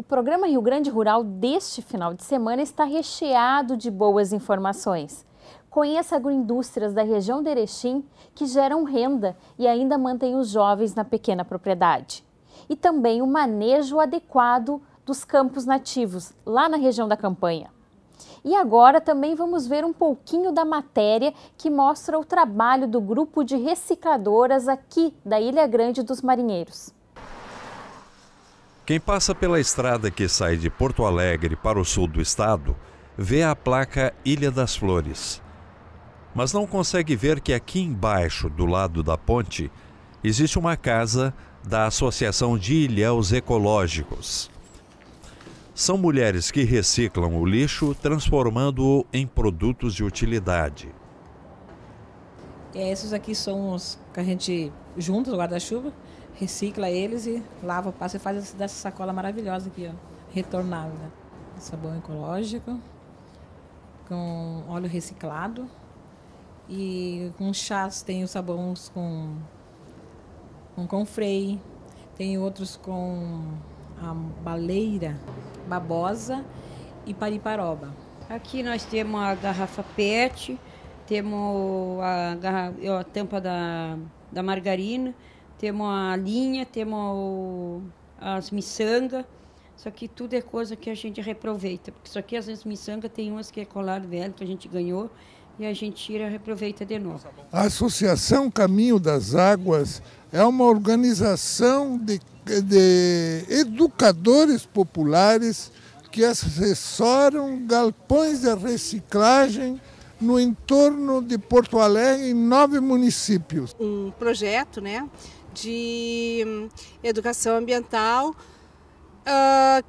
O programa Rio Grande Rural deste final de semana está recheado de boas informações. Conheça agroindústrias da região de Erechim que geram renda e ainda mantêm os jovens na pequena propriedade. E também o manejo adequado dos campos nativos, lá na região da campanha. E agora também vamos ver um pouquinho da matéria que mostra o trabalho do grupo de recicladoras aqui da Ilha Grande dos Marinheiros. Quem passa pela estrada que sai de Porto Alegre para o sul do estado, vê a placa Ilha das Flores. Mas não consegue ver que aqui embaixo, do lado da ponte, existe uma casa da Associação de Ilhéus Ecológicos. São mulheres que reciclam o lixo, transformando-o em produtos de utilidade. Esses aqui são os que a gente junta do guarda-chuva, recicla eles e lava, passa e faz essa sacola maravilhosa aqui, ó, retornável, né? Sabão ecológico, com óleo reciclado e com chás, tem os sabões com confrei, tem outros com a baleira, babosa e pariparoba. Aqui nós temos a garrafa PET, temos a tampa da margarina, temos a linha, temos as miçangas. Isso aqui tudo é coisa que a gente reaproveita, porque isso aqui às vezes miçanga tem umas que é colar velho que a gente ganhou e a gente tira e reaproveita de novo. A Associação Caminho das Águas é uma organização de educadores populares que assessoram galpões de reciclagem no entorno de Porto Alegre, em 9 municípios. Um projeto, né, de educação ambiental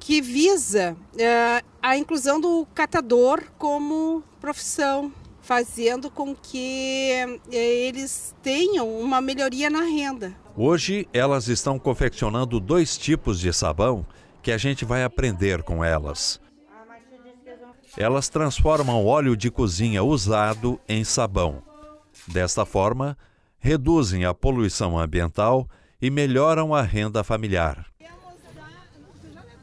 que visa a inclusão do catador como profissão, fazendo com que eles tenham uma melhoria na renda. Hoje elas estão confeccionando 2 tipos de sabão que a gente vai aprender com elas. Elas transformam óleo de cozinha usado em sabão. Desta forma, reduzem a poluição ambiental e melhoram a renda familiar.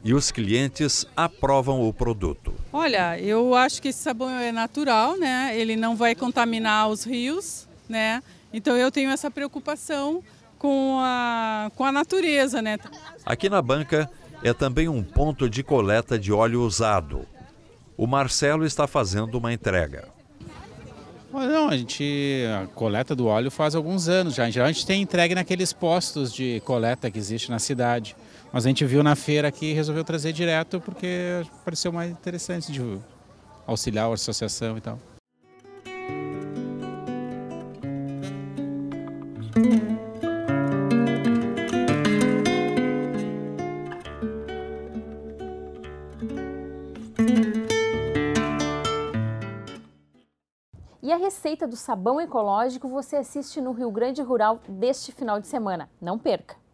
E os clientes aprovam o produto. Olha, eu acho que esse sabão é natural, né? Ele não vai contaminar os rios, né? Então eu tenho essa preocupação com a natureza, né? Aqui na banca é também um ponto de coleta de óleo usado. O Marcelo está fazendo uma entrega. Não, a coleta do óleo faz alguns anos já. A gente tem entregue naqueles postos de coleta que existe na cidade. Mas a gente viu na feira aqui e resolveu trazer direto porque pareceu mais interessante de auxiliar a associação e tal. E a receita do sabão ecológico você assiste no Rio Grande Rural deste final de semana. Não perca!